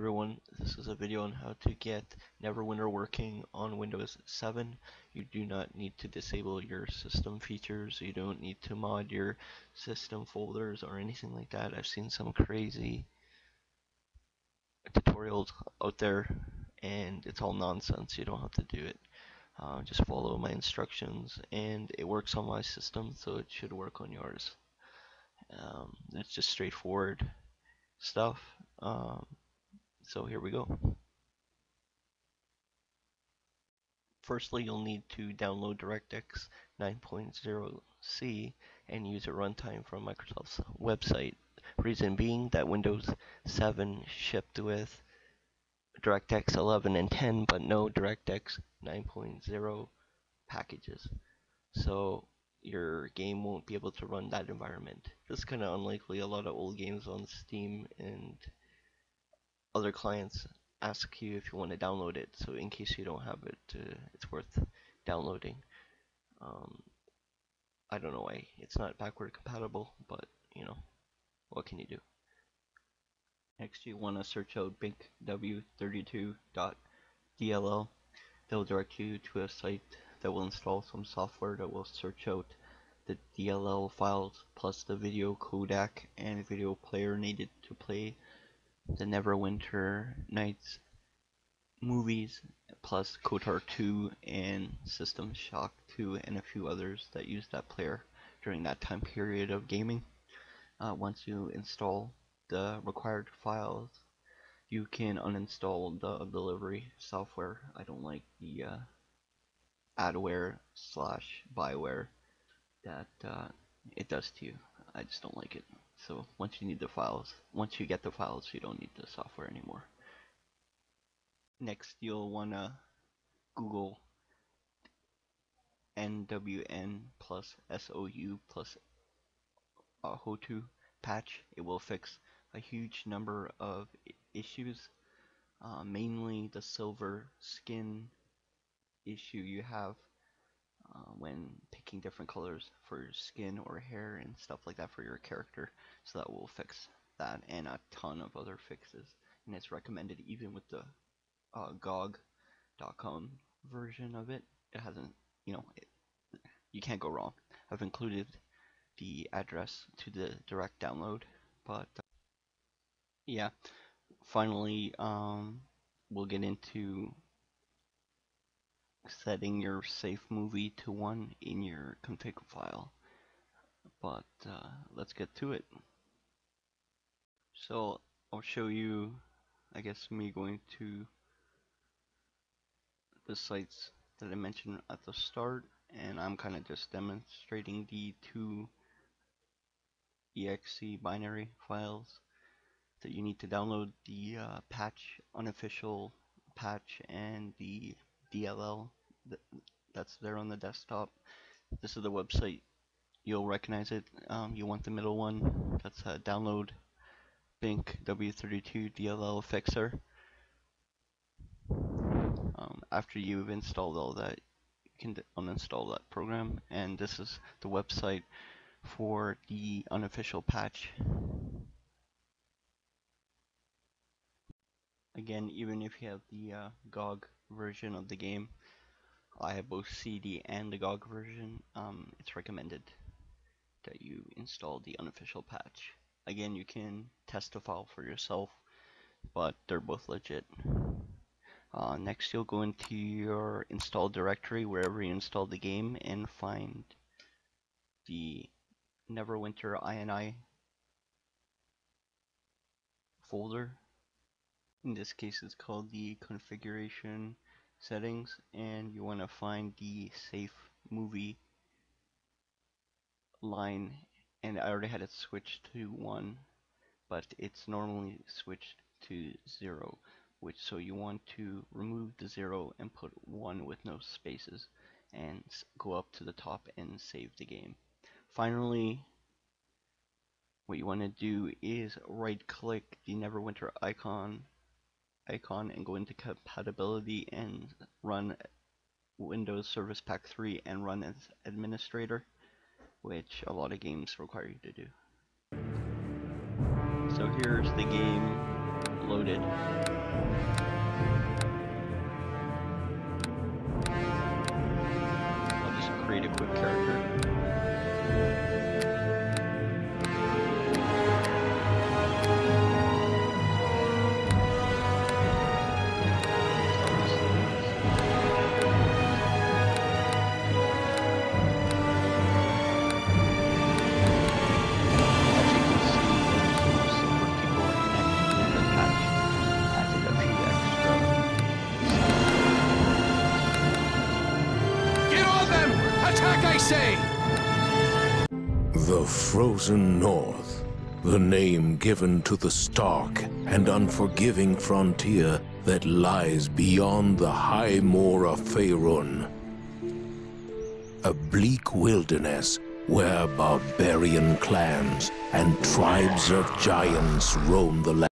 everyone, this is a video on how to get Neverwinter working on Windows 7. You do not need to disable your system features, you don't need to mod your system folders or anything like that. I've seen some crazy tutorials out there and it's all nonsense. You don't have to do it. Just follow my instructions and it works on my system, so it should work on yours. That's just straightforward stuff. So here we go. Firstly, you'll need to download DirectX 9.0c and use a runtime from Microsoft's website. Reason being that Windows 7 shipped with DirectX 11 and 10, but no DirectX 9.0 packages. So your game won't be able to run that environment. This is kind of unlikely. A lot of old games on Steam and other clients ask you if you want to download it, so in case you don't have it, it's worth downloading. I don't know why it's not backward compatible, but you know, what can you do? Next, you want to search out binkw32.dll. They'll direct you to a site that will install some software that will search out the DLL files plus the video codec and video player needed to play the Neverwinter Nights movies, plus Kotar 2 and System Shock 2 and a few others that use that player during that time period of gaming. Once you install the required files, you can uninstall the delivery software. I don't like the adware slash spyware that it does to you. I just don't like it. So once you get the files, you don't need the software anymore. Next, you'll wanna Google NWN plus SOU plus HOTU patch. It will fix a huge number of issues, mainly the silver skin issue you have when picking different colors for your skin or hair and stuff like that for your character. So that will fix that and a ton of other fixes, and it's recommended even with the GOG.com version of it. It hasn't, you know, you can't go wrong. I've included the address to the direct download, but yeah, finally we'll get into setting your safe movie to 1 in your config file, but let's get to it. So I'll show you, I guess, me going to the sites that I mentioned at the start, and I'm kind of just demonstrating the 2 exe binary files that you need to download, the patch, unofficial patch, and the DLL that's there on the desktop. This is the website. You'll recognize it. You want the middle one. That's download binkw32.dll fixer. After you've installed all that, you can uninstall that program. And this is the website for the unofficial patch. Again, even if you have the GOG version of the game, I have both CD and the GOG version, it's recommended that you install the unofficial patch. Again, you can test the file for yourself, but they're both legit. Next, you'll go into your install directory wherever you installed the game and find the Neverwinter ini folder. In this case, it's called the configuration settings, and you want to find the safe movie line, and I already had it switched to 1, but it's normally switched to 0, so you want to remove the 0 and put 1 with no spaces and go up to the top and save the game. Finally, what you want to do is right click the Neverwinter icon and go into compatibility and run Windows Service Pack 3 and run as administrator, which a lot of games require you to do. So here's the game loaded. I'll just create a quick character. The frozen north, the name given to the stark and unforgiving frontier that lies beyond the high moor of Faerun. A bleak wilderness where barbarian clans and tribes of giants roam the land.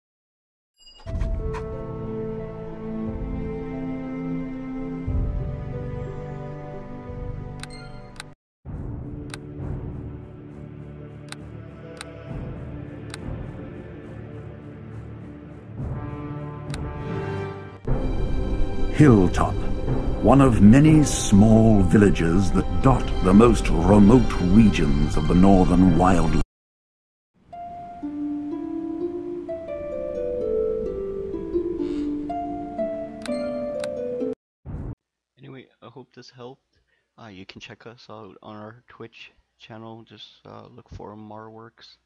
Hilltop, one of many small villages that dot the most remote regions of the northern wildlands. Anyway, I hope this helped. You can check us out on our Twitch channel. Just look for Marworks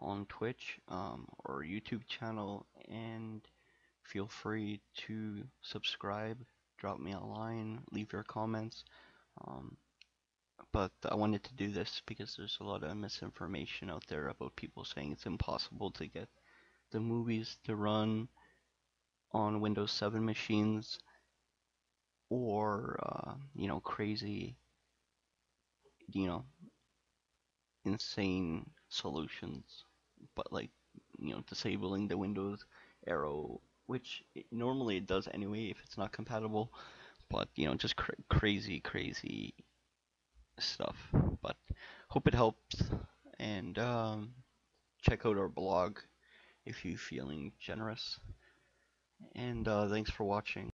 on Twitch, or YouTube channel, and feel free to subscribe, drop me a line, leave your comments. But I wanted to do this because there's a lot of misinformation out there about people saying it's impossible to get the movies to run on Windows 7 machines, or you know, crazy, you know, insane solutions, but like, you know, disabling the Windows arrow, which normally it does anyway if it's not compatible, but you know, just crazy stuff. But hope it helps, and check out our blog if you're feeling generous, and thanks for watching.